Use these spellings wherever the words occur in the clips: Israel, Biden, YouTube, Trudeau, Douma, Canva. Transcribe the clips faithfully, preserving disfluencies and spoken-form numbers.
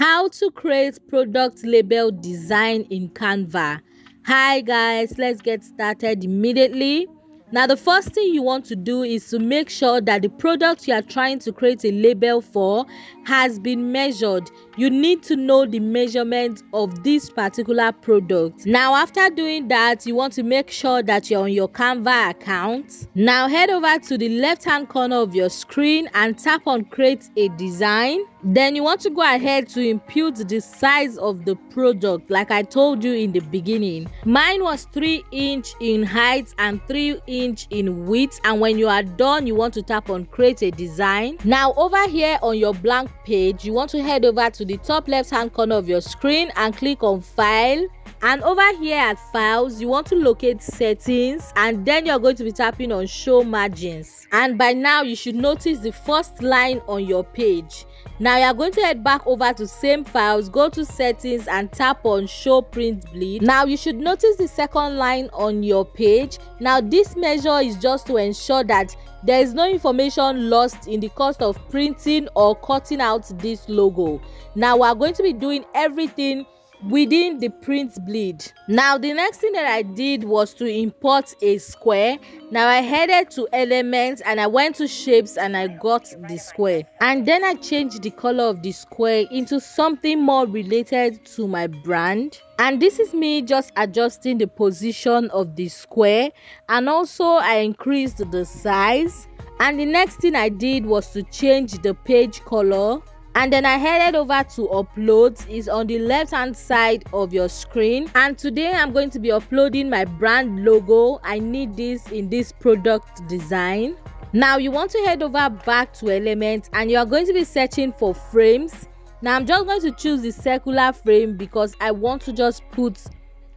How to create product label design in Canva. Hi guys, let's get started immediately. Now the first thing you want to do is to make sure that the product you are trying to create a label for has been measured. You need to know the measurement of this particular product. Now after doing that, you want to make sure that you're on your Canva account. Now head over to the left hand corner of your screen and tap on create a design. Then you want to go ahead to input the size of the product like I told you in the beginning. Mine was three inch in height and three inch in width, and when you are done you want to tap on create a design. Now over here on your blank page you want to head over to the top left hand corner of your screen and click on file, and over here at files you want to locate settings, and then you're going to be tapping on show margins, and by now you should notice the first line on your page. Now you are going to head back over to same files, go to settings and tap on show print bleed. Now you should notice the second line on your page. Now this measure is just to ensure that there is no information lost in the cost of printing or cutting out this logo. Now we are going to be doing everything within the print bleed. Now the next thing that I did was to import a square. Now I headed to elements and I went to shapes and I got the square, and then I changed the color of the square into something more related to my brand. And this is me just adjusting the position of the square, and also I increased the size. And the next thing I did was to change the page color. And then I headed over to uploads. It's on the left hand side of your screen, and today I'm going to be uploading my brand logo. I need this in this product design. Now you want to head over back to elements and you are going to be searching for frames. Now I'm just going to choose the circular frame because I want to just put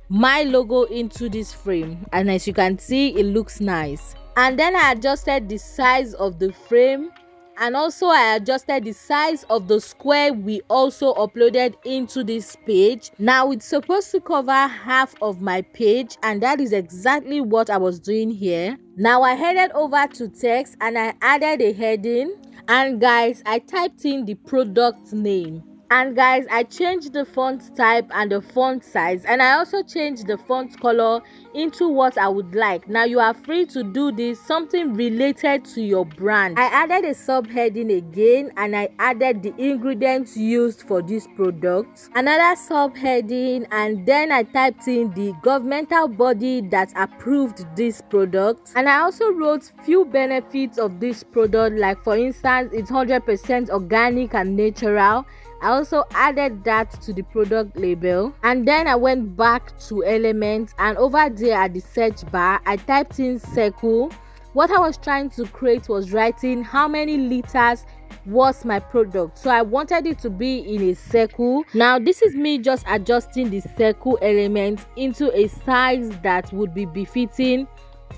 my logo into this frame, and as you can see it looks nice. And then I adjusted the size of the frame, and also I adjusted the size of the square we also uploaded into this page. Now it's supposed to cover half of my page, and that is exactly what I was doing here. Now I headed over to text and I added a heading, and guys I typed in the product name, and guys I changed the font type and the font size, and I also changed the font color into what I would like. Now you are free to do this, something related to your brand. I added a subheading again, and I added the ingredients used for this product, another subheading, and then I typed in the governmental body that approved this product. And I also wrote few benefits of this product, like for instance it's one hundred percent organic and natural. I also added that to the product label, and then I went back to elements, and over there at the search bar I typed in circle. What I was trying to create was writing how many liters was my product, so I wanted it to be in a circle. Now this is me just adjusting the circle element into a size that would be befitting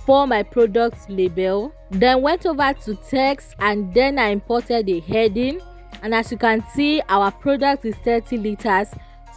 for my product label. Then went over to text and then I imported a heading, and as you can see our product is thirty liters,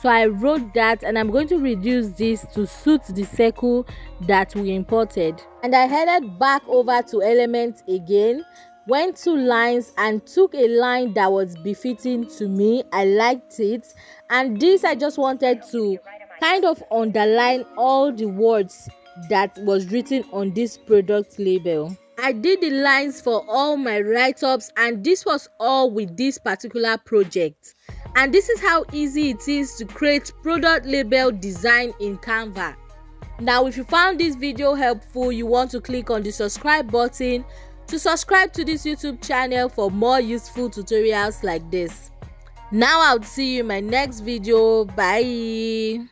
so I wrote that, and I'm going to reduce this to suit the circle that we imported. And I headed back over to elements again, went to lines and took a line that was befitting to me. I liked it, and this I just wanted to kind of underline all the words that was written on this product label. I did the lines for all my write-ups, and this was all with this particular project. And this is how easy it is to create product label design in Canva. Now if you found this video helpful, you want to click on the subscribe button to subscribe to this YouTube channel for more useful tutorials like this. Now I'll see you in my next video. Bye.